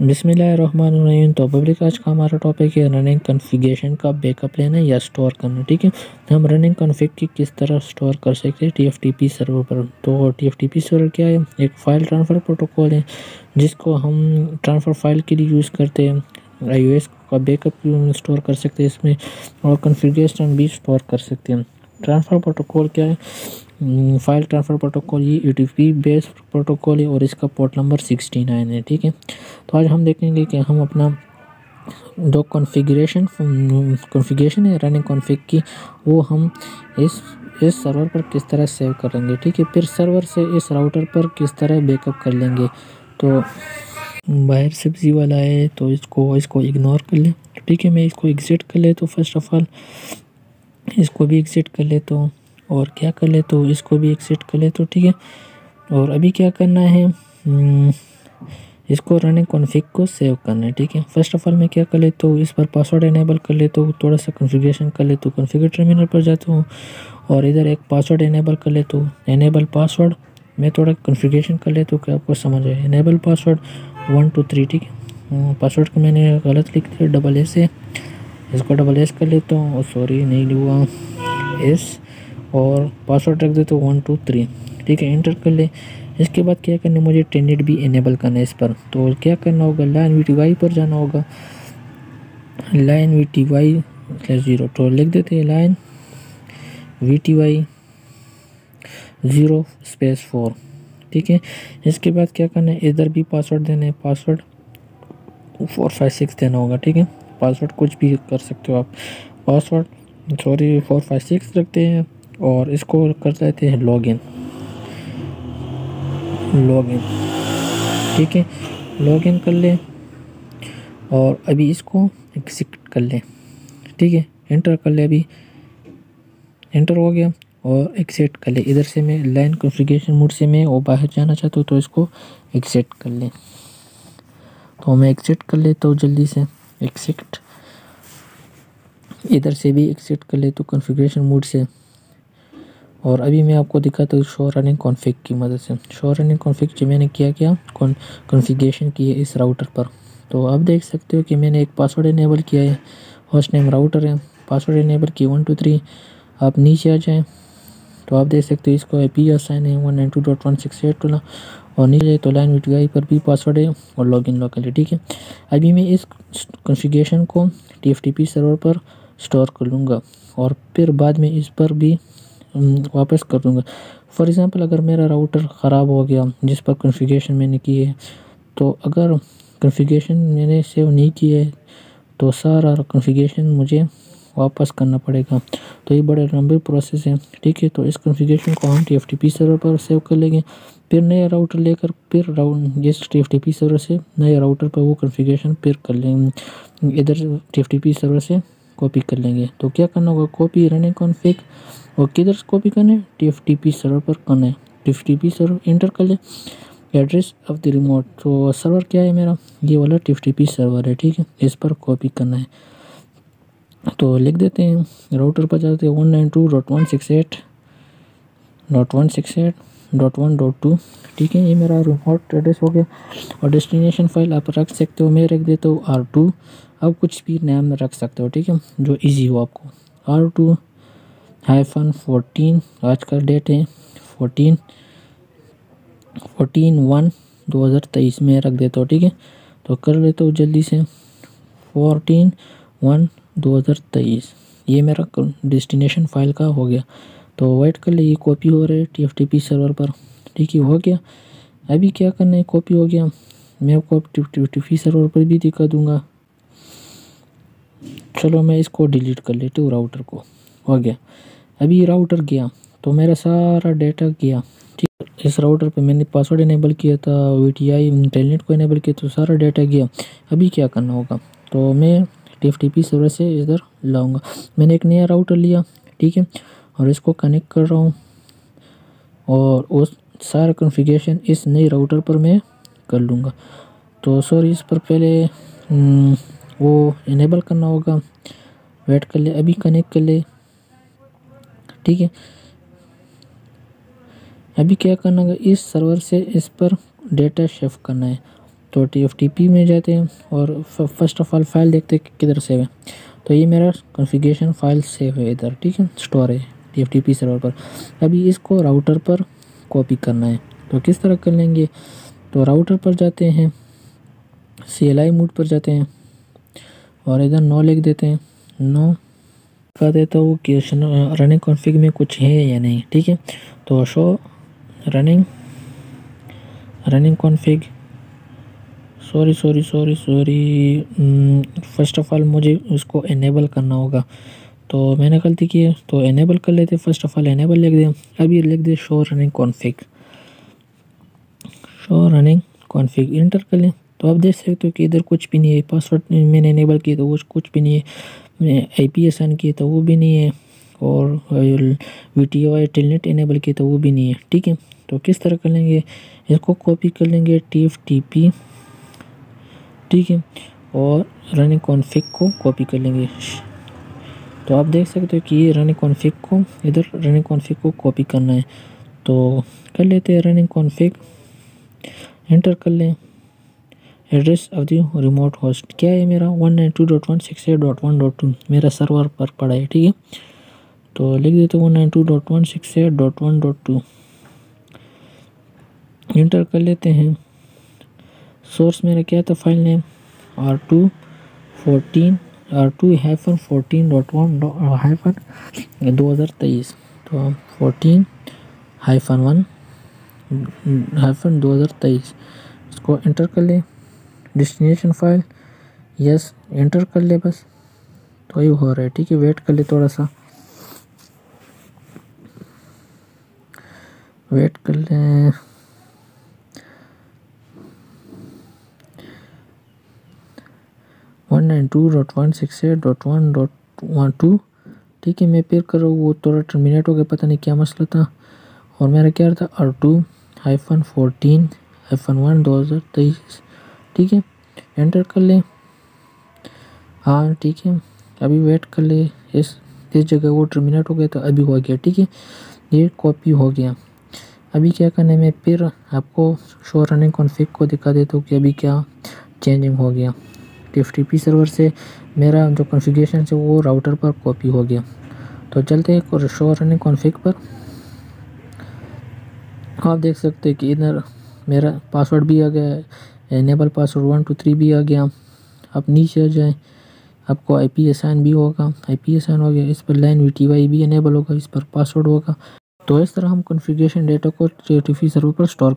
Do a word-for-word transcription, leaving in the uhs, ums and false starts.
बिस्मिल्लाहिर्रहमानिर्रहीम। तो पब्लिक आज का हमारा टॉपिक है रनिंग कॉन्फ़िगरेशन का बैकअप लेना या स्टोर करना। ठीक है, हम रनिंग कॉन्फ़िग की किस तरह स्टोर कर सकते हैं टीएफटीपी सर्वर पर। तो टीएफटीपी सर्वर क्या है? एक फ़ाइल ट्रांसफ़र प्रोटोकॉल है जिसको हम ट्रांसफ़र फाइल के लिए यूज़ करते हैं। आईओएस का बैकअप स्टोर कर सकते हैं इसमें और कॉन्फ़िगरेशन भी स्टोर कर सकते हैं। ट्रांसफ़र प्रोटोकॉल क्या है? फाइल ट्रांसफ़र प्रोटोकॉल ये यूडीपी बेस्ड प्रोटोकॉल है और इसका पोर्ट नंबर सिक्सटी नाइन है। ठीक है, तो आज हम देखेंगे कि हम अपना जो कॉन्फ़िगरेशन कॉन्फ़िगरेशन है रनिंग कॉन्फ़िग की वो हम इस इस सर्वर पर किस तरह सेव करेंगे। ठीक है, फिर सर्वर से इस राउटर पर किस तरह बैकअप कर लेंगे। तो बाहर सब्ज़ी वाला है तो इसको इसको इग्नोर कर लें। ठीक है, मैं इसको एग्ज़िट कर ले तो फर्स्ट ऑफ़ ऑल इसको भी एग्ज़िट कर ले तो और क्या कर ले तो इसको भी एक्सेट कर ले तो। ठीक है, और अभी क्या करना है इसको रनिंग कॉन्फ़िग को सेव करना है। ठीक है, फर्स्ट ऑफ़ ऑल मैं क्या कर ले तो इस पर पासवर्ड इनेबल कर ले तो थोड़ा सा कॉन्फ़िगरेशन कर ले तो कॉन्फ़िगर टर्मिनल पर जाता हूँ और इधर एक पासवर्ड इनेबल कर ले तो इनेबल पासवर्ड मैं थोड़ा कॉन्फ़िगरेशन कर ले तो क्या आपको समझ आए। Enable password one two three. ठीक है, पासवर्ड को मैंने गलत लिख दिया डबल एस है, इसको डबल एस कर लेता हूँ, सॉरी नहीं हुआ एस, और पासवर्ड रख देते वन टू थ्री। ठीक है, इंटर कर ले। इसके बाद क्या करना है मुझे टेलनेट भी इनेबल करना है इस पर। तो क्या करना होगा लाइन वीटीवाई पर जाना होगा, लाइन वीटीवाई स्लैश ज़ीरो। तो लिख देते हैं line VTY zero space four. ठीक है, इसके बाद क्या करना है इधर भी पासवर्ड देना है, पासवर्ड फोर फाइव सिक्स देना होगा। ठीक है, पासवर्ड कुछ भी कर सकते हो आप, password sorry four five six रखते हैं और इसको कर देते हैं लॉगिन लॉगिन। ठीक है, लॉगिन कर ले और अभी इसको एग्जिट कर ले। ठीक है, एंटर कर ले, अभी एंटर हो गया और एक्सेट कर ले। इधर से मैं लाइन कॉन्फ़िगरेशन मोड से मैं वो बाहर जाना चाहता हूँ तो इसको एक्सेट कर ले। तो मैं एक्सेट कर लेता हूँ जल्दी से, एक्सेट इधर से भी एक्सेट कर ले तो कॉन्फ़िगरेशन मोड से। और अभी मैं आपको दिखाता हूँ शो रनिंग कॉन्फ़िग की मदद से। शो रनिंग कॉन्फ़िग जो मैंने किया क्या कॉन्फ़िगरेशन की है इस राउटर पर। तो आप देख सकते हो कि मैंने एक पासवर्ड इनेबल किया है, होस्ट नेम राउटर है, पासवर्ड इनेबल किया वन टू थ्री। आप नीचे आ जाएं तो आप देख सकते हो इसको आई पी असाइन है one nine two dot one six eight वाला, और नीचे तो लाइन वीटीआई पर भी पासवर्ड है और लॉगिन लोकल है। ठीक है, अभी मैं इस कॉन्फ़िगरेशन को टीएफटीपी सर्वर पर स्टोर कर लूँगा और फिर बाद में इस पर भी वापस कर दूँगा। फॉर एग्ज़ाम्पल अगर मेरा राउटर ख़राब हो गया जिस पर कॉन्फ़िगरेशन मैंने की है, तो अगर कॉन्फ़िगरेशन मैंने सेव नहीं किया है तो सारा कॉन्फ़िगरेशन मुझे वापस करना पड़ेगा। तो ये बड़े लंबे प्रोसेस है। ठीक है, तो इस कॉन्फ़िगरेशन को हम टीएफटीपी सर्वर पर सेव कर लेंगे, फिर नया राउटर लेकर फिर राउट इस टीएफटीपी सर्वर से नए राउटर पर वो कॉन्फ़िगरेशन फिर कर लेंगे, इधर टीएफटीपी सर्वर से कॉपी कर लेंगे। तो क्या करना होगा कॉपी रनिंग कॉन्फ़िग, और किधर से कॉपी करना है टीएफटीपी सर्वर पर करना है। टीएफटीपी सर्वर इंटर कर ले, एड्रेस ऑफ द रिमोट। तो सर्वर क्या है मेरा ये वाला टीएफटीपी सर्वर है। ठीक है, इस पर कॉपी करना है तो लिख देते हैं राउटर पर जाते हैं one nine two dot one six eight dot one six eight dot one dot two. ठीक है, ये मेरा रिमोट एड्रेस हो गया और डेस्टिनेशन फाइल आप रख सकते हो, मैं रख देता हूँ आर टू। आप कुछ भी नाम रख सकते हो, ठीक है, जो इजी हो आपको। आर टू हाइफन फोर्टीन आज का डेट है फोर्टीन फोर्टीन वन दो हज़ार तेईस में रख देता हूँ। ठीक है, तो कर लेता हूँ जल्दी से फोर्टीन वन दो हज़ार तेईस ये मेरा डेस्टिनेशन फ़ाइल का हो गया। तो वेट कर ले, ये कॉपी हो रहा है टीएफटीपी सर्वर पर। ठीक है, हो गया। अभी क्या करना है कॉपी हो गया, मैं आपको टीएफटीपी सर्वर पर भी दिखा दूँगा। चलो मैं इसको डिलीट कर लेती हूँ राउटर को, हो गया। अभी राउटर गया तो मेरा सारा डाटा गया। ठीक, इस राउटर पे मैंने पासवर्ड इनेबल किया था, वीटीआई टेलनेट को इनेबल किया तो सारा डाटा गया। अभी क्या करना होगा तो मैं टीएफटीपी सर्वर से इधर लाऊंगा। मैंने एक नया राउटर लिया, ठीक है, और इसको कनेक्ट कर रहा हूँ और उस सारा कॉन्फ़िगरेशन इस नए राउटर पर मैं कर लूँगा। तो सॉरी इस पर पहले न, वो इनेबल करना होगा, वेट कर ले, अभी कनेक्ट कर ले। ठीक है, अभी क्या करना है इस सर्वर से इस पर डेटा शिफ्ट करना है। तो टीएफटीपी में जाते हैं और फर्स्ट ऑफ ऑल फाइल देखते हैं किधर सेव है। तो ये मेरा कॉन्फ़िगरेशन फाइल सेव है इधर, ठीक है, स्टोर है टीएफटीपी सर्वर पर। अभी इसको राउटर पर कॉपी करना है, तो किस तरह कर लेंगे, तो राउटर पर जाते हैं, सीएलआई मोड पर जाते हैं और इधर नो लिख देते हैं, नो कर देता हूँ कि रनिंग कॉन्फ़िग में कुछ है या नहीं, ठीक है। तो show running running config sorry sorry sorry sorry first of all मुझे उसको इनेबल करना होगा, तो मैंने गलती की है, तो इनेबल कर लेते, फ़र्स्ट ऑफ़ ऑल इनेबल लिख दें। अभी लिख दे show running config, show running config enter कर लें। तो आप देख सकते हो कि इधर कुछ भी नहीं है, पासवर्ड मैंने इनेबल किया तो वो कुछ भी नहीं है, मैंने आई पी एस ऑन किया तो वो भी नहीं है, और V T Y telnet enable किया तो वो भी नहीं है, ठीक है। तो किस तरह कर लेंगे, इसको कॉपी कर लेंगे टी एफ टी पी, ठीक है, और रनिंग कॉन्फ़िग को कॉपी कर लेंगे। तो आप देख सकते हो कि ये रनिंग कॉन्फ़िग को इधर रनिंग कॉन्फ़िग को कॉपी करना है, तो कर लेते हैं रनिंग कॉन्फ़िग इंटर कर लें। Address of the remote host क्या है मेरा, one nine two dot one six eight dot one dot two मेरा सर्वर पर पड़ा है, ठीक है। तो लिख देते one nine two dot one six eight dot one dot two enter कर लेते हैं। सोर्स मेरा क्या था, file name R two fourteen R two hyphen fourteen dot one hyphen दो हज़ार तेईस तो फोर्टीन हाइफन वन हाइफन दो हज़ार तेईस इसको इंटर कर ले। डेस्टिनेशन फाइल यस इंटर कर ले, बस तो ये हो रहा है, ठीक है। वेट कर ले, थोड़ा सा वेट कर लें। One nine two dot one six eight dot one dot one two ठीक है, मैं पेयर कर रहा हूँ, वो थोड़ा टर्मिनेट हो गया, पता नहीं क्या मसला था। और मेरा क्या था, R two hyphen fourteen hyphen one दो हज़ार तेईस ठीक है, एंटर कर ले, हाँ ठीक है। अभी वेट कर ले, इस इस जगह वो टर्मिनेट हो गया तो अभी हो गया, ठीक है, ये कॉपी हो गया। अभी क्या करने में, फिर आपको शो रनिंग कॉन्फ़िग को दिखा देता हूँ कि अभी क्या चेंजिंग हो गया। टीएफटीपी सर्वर से मेरा जो कॉन्फ़िगरेशन है वो राउटर पर कॉपी हो गया। तो चलते हैं और शो रनिंग कॉन्फ़िग पर। आप देख सकते हैं कि इधर मेरा पासवर्ड भी आ गया, enable password one two three भी आ गया। आप नीचे आ जाए, आपको आई पी असाइन भी होगा, आई पी असाइन हो गया, इस पर लाइन वी टी वाई भी इनेबल होगा, इस पर पासवर्ड होगा। तो इस तरह हम कॉन्फ़िगरेशन डेटा को टीएफटीपी सर्वर पर स्टोर कर